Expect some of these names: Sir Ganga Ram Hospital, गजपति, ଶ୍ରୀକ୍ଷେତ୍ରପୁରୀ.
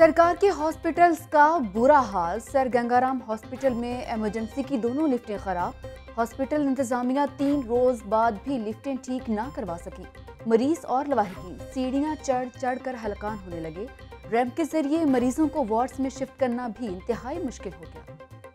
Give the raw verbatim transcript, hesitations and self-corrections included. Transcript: सरकार के हॉस्पिटल्स का बुरा हाल। सर गंगाराम हॉस्पिटल में इमरजेंसी की दोनों लिफ्टें खराब। हॉस्पिटल इंतजामिया तीन रोज बाद भी लिफ्टें ठीक ना करवा सकी। मरीज और लवाहिकीन सीढ़ियां चढ़ चढ़ कर हलकान होने लगे। रैंप के जरिए मरीजों को वार्ड्स में शिफ्ट करना भी इंतहाई मुश्किल हो गया।